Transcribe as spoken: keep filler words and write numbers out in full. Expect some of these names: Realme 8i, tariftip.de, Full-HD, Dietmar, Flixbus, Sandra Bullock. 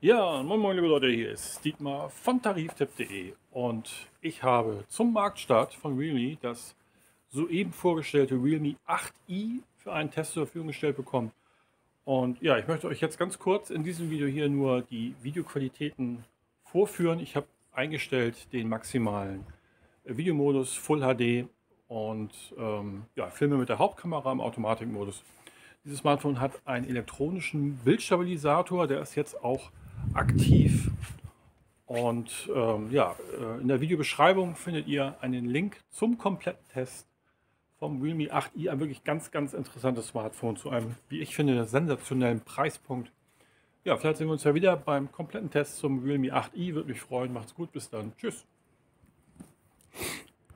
Ja, moin moin liebe Leute, hier ist Dietmar von tariftip punkt de und ich habe zum Marktstart von Realme das soeben vorgestellte Realme acht i für einen Test zur Verfügung gestellt bekommen. Und ja, ich möchte euch jetzt ganz kurz in diesem Video hier nur die Videoqualitäten vorführen. Ich habe eingestellt den maximalen Videomodus Full H D und ähm, ja, filme mit der Hauptkamera im Automatikmodus. Dieses Smartphone hat einen elektronischen Bildstabilisator, der ist jetzt auch aktiv. Und ähm, ja, in der Videobeschreibung findet ihr einen Link zum kompletten Test vom Realme acht i, ein wirklich ganz, ganz interessantes Smartphone zu einem, wie ich finde, sensationellen Preispunkt. Ja, vielleicht sehen wir uns ja wieder beim kompletten Test zum Realme acht i. Würde mich freuen. Macht's gut, bis dann. Tschüss.